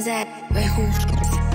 my zap.